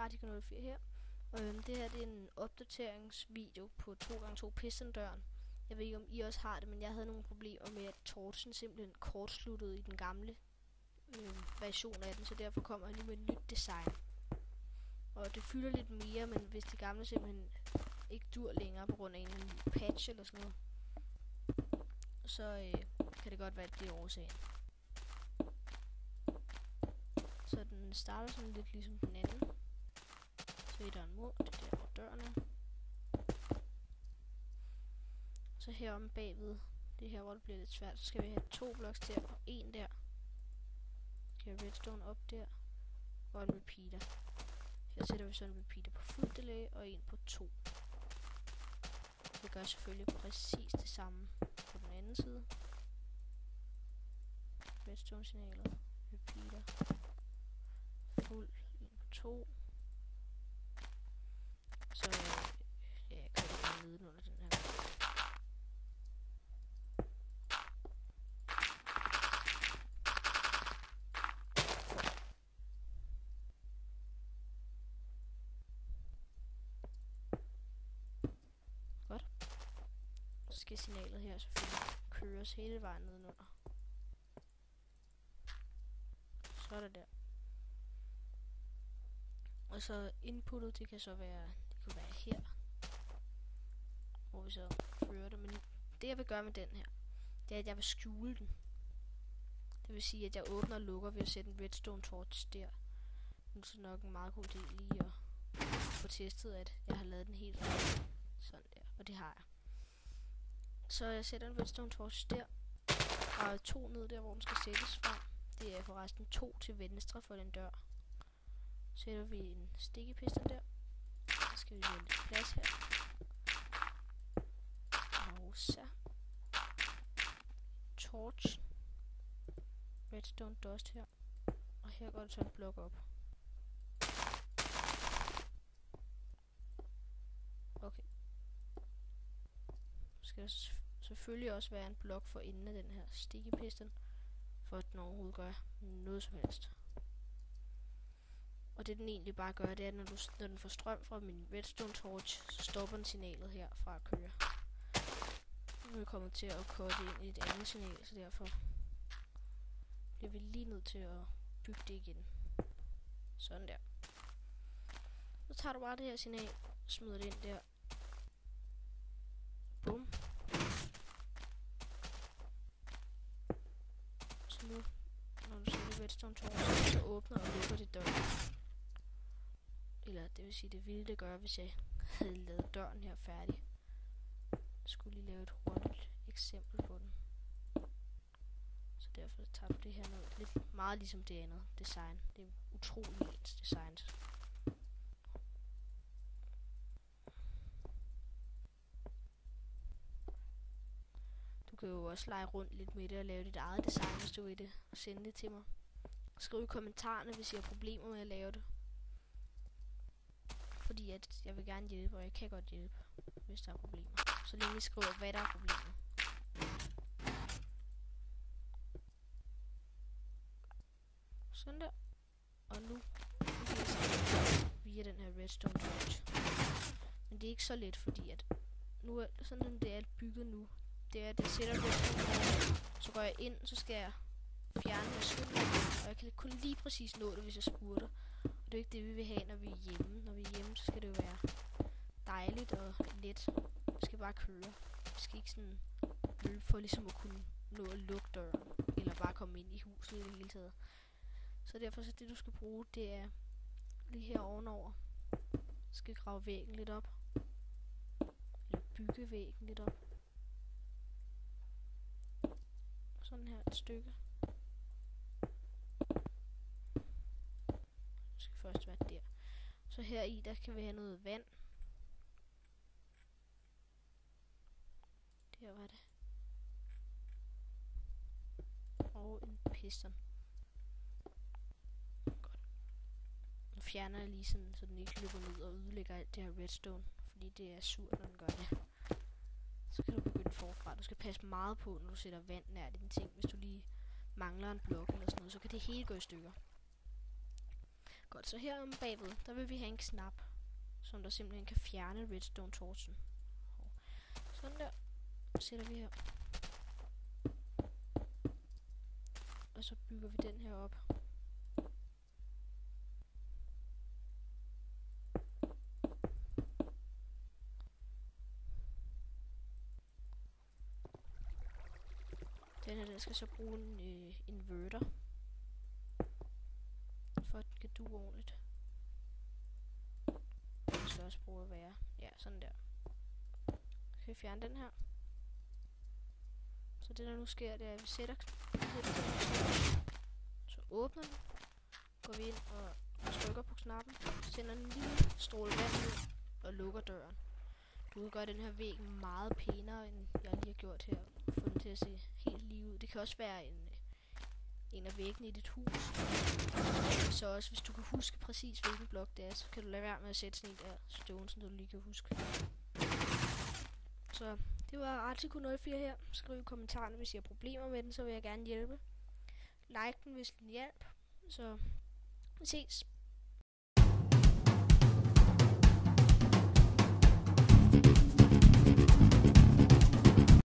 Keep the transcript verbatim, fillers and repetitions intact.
Artiko nul fire her. Og øhm, det her det er en opdateringsvideo på to gange to piston-døren. Jeg ved ikke om I også har det, men jeg havde nogle problemer med, at torchen simpelthen kortsluttede i den gamle øhm, version af den, så derfor kommer jeg nu med et nyt design. Og det fylder lidt mere, men hvis det gamle simpelthen ikke dur længere på grund af en patch eller sådan noget, så øh, kan det godt være, at det er årsagen. Så den starter sådan lidt ligesom den anden. Så er der en mur, det er der, hvor døren er. Så heromme bagved, det er her, hvor det bliver lidt svært, så skal vi have to bloks der og en der. Så skal redstone op der, og en repeater. Her sætter vi så en repeater på fuld delay og en på to. Vi gør selvfølgelig præcis det samme på den anden side. Redstone signalet, repeater, fuld, en på to. Så ja, jeg kan ikke lide den under den her. Godt. Så skal signalet her selvfølgelig køres hele vejen nedenunder. Så er det der. Og så inputtet, det kan så være... Det kunne være her, hvor vi så fører det, men det jeg vil gøre med den her, det er, at jeg vil skjule den. Det vil sige, at jeg åbner og lukker ved at sætte en redstone torch der. Nu er det nok en meget god idé lige at få testet, at jeg har lavet den helt sådan der, og det har jeg. Så jeg sætter en redstone torch der, og to ned der, hvor den skal sættes fra. Det er forresten to til venstre for den dør. Sætter vi en stikkepiston der. Skal vi have lidt plads her. Og så torch. Redstone dust her. Og her går det så en blok op. Okay. Så skal der selvfølgelig også være en blok for enden af den her stikkepiston, for at den overhovedet gør noget som helst. Og det den egentlig bare gør, det er, at når, du, når den får strøm fra min redstone torch, så stopper den signalet her fra at køre. Nu er vi kommet til at korte ind i et andet signal, så derfor bliver vi lige nødt til at bygge det igen. Sådan der. Så tager du bare det her signal, smider det ind der. Bum. Så nu, når du sætter redstone torch, så åbner og lukker det døren. Eller det vil sige, det ville det gøre, hvis jeg havde lavet døren her færdig. Jeg skulle lige lave et hurtigt eksempel på den. Så derfor tager du det her ned. Lidt meget ligesom det andet design. Det er utrolig ens design. Du kan jo også lege rundt lidt med det og lave dit eget design, hvis du vil det. Og sende det til mig. Skriv i kommentarerne, hvis I har problemer med at lave det. Fordi at jeg vil gerne hjælpe, og jeg kan godt hjælpe, hvis der er problemer. Så længe I skriver, hvad der er problemer. Sådan der. Og nu via den her redstone torch. Men det er ikke så let, fordi at nu er sådan, som det er bygget nu. Det er, at jeg sætter redstone torch, så går jeg ind, så skal jeg fjerne og skylde. Og jeg kan kun lige præcis nå det, hvis jeg spurter. Det er ikke det, vi vil have, når vi er hjemme. Når vi er hjemme, så skal det jo være dejligt og let. Vi skal bare køre. Vi skal ikke sådan løbe for ligesom at kunne nå at lukke døren. Eller bare komme ind i huset i det hele taget. Så derfor så det, du skal bruge, det er lige her ovenover. Du skal grave væggen lidt op. Eller bygge væggen lidt op. Sådan her et stykke. Først være der. Så her i der kan vi have noget vand. Der var det. Og en piston. Godt. Nu fjerner jeg lige sådan, så den ikke løber ned og ødelægger alt det her redstone. Fordi det er surt, når den gør det. Så kan du begynde forfra. Du skal passe meget på, når du sætter vand nær dine ting. Hvis du lige mangler en blok eller sådan noget, så kan det hele gå i stykker. Godt, så her om bagved, der vil vi have en knap, som der simpelthen kan fjerne redstone torchen. Sådan der sætter vi her. Og så bygger vi den her op. Den her, den skal så bruge en øh, inverter, for at den kan due ordentligt. Den skal også bruge at være, ja, sådan der. Så vi fjerne den her. Så det der nu sker, det er, at vi sætter, så åbner den, går vi ind og trykker på knappen, sender en lille stråle vand ud og lukker døren. Du kan gøre den her væg meget pænere, end jeg lige har gjort her, og få den til at se helt lige ud. Det kan også være en, en af væggene i dit hus. Så også, hvis du kan huske præcis, hvilken blok det er, så kan du lade være med at sætte sådan en der stone, så du lige kan huske. Så det var Artiko nul fire her. Skriv i kommentarerne, hvis I har problemer med den, så vil jeg gerne hjælpe. Like den, hvis den hjælper. Så vi ses.